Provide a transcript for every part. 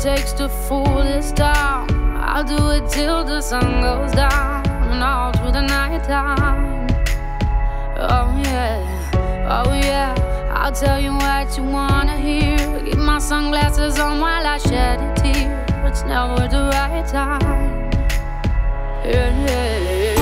takes to fool this town. I'll do it till the sun goes down and all through the night time. Oh yeah, oh yeah, I'll tell you what you wanna hear. Keep my sunglasses on while I shed a tear. It's never the right time. Yeah, yeah, yeah.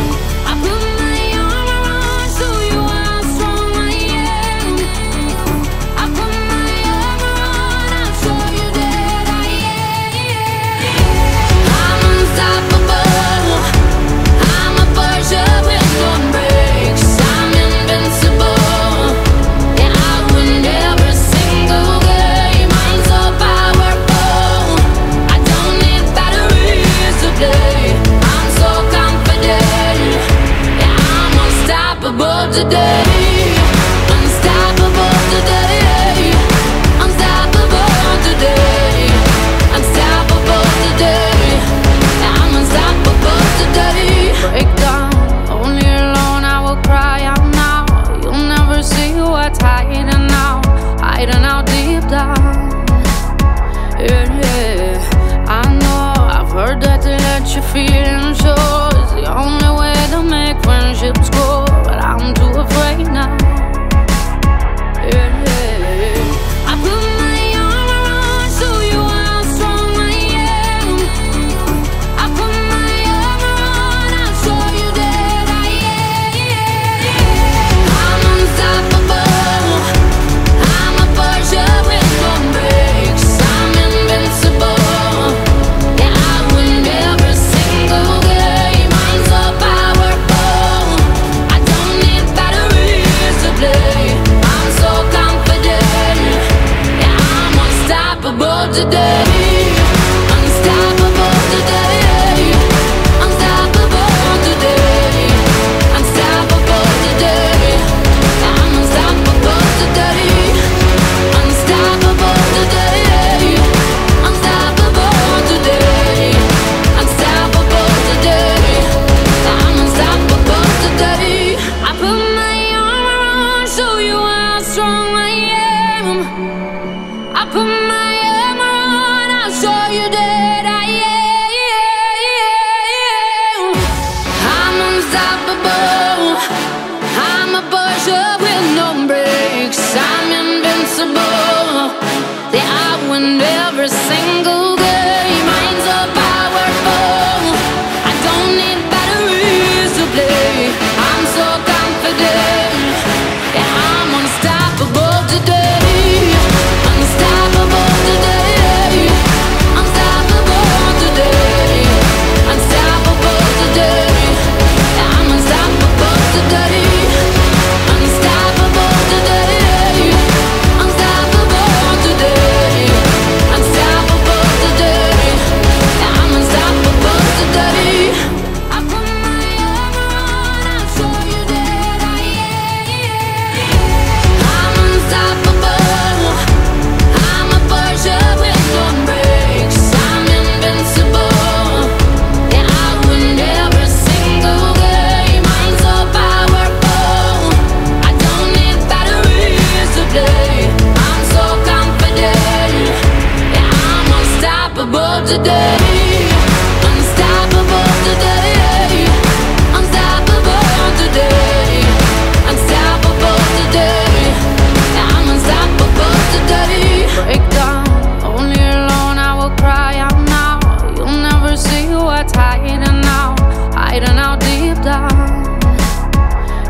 Today, unstoppable today, unstoppable today, unstoppable today, I'm unstoppable today. Break down, only alone I will cry out now. You'll never see what's hiding out deep down. Yeah, yeah, I know, I've heard that to let you feel and show is the only way to make friendships grow. I'm too afraid now. Yeah, yeah, yeah. I put my arm around, show you how strong I am. I put my arm around, I'll show you that I am. Yeah. I'm unstoppable. I'm a pusher with no brakes. I'm invincible. Yeah, I win every single game. I'm so powerful. I don't play. I'm so confident, yeah, I'm unstoppable today. Unstoppable today. Unstoppable today. Unstoppable today. I'm unstoppable today. Unstoppable today. Unstoppable today. Unstoppable today. I'm unstoppable today. I put my show you how strong I am. I put my arm around, I'll show you that I am. I'm unstoppable. I'm a pusher with no brakes. I'm invincible. Yeah, I win every single game. I'm so powerful. I don't need batteries to play. I'm so confident. Today, unstoppable today, unstoppable today, unstoppable today, I'm unstoppable today. Break down, only alone I will cry out now. You'll never see what's hiding out deep down.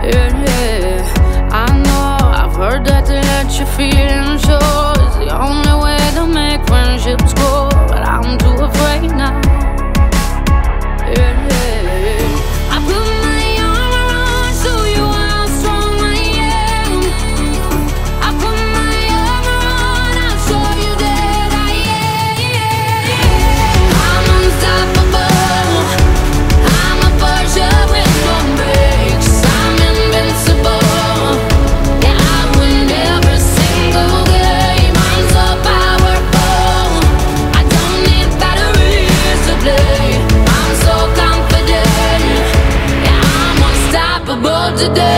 Yeah, yeah, I know, I've heard that to let you feel and show is the only way to make friendships grow. I'm too afraid now. Yeah, yeah. Today.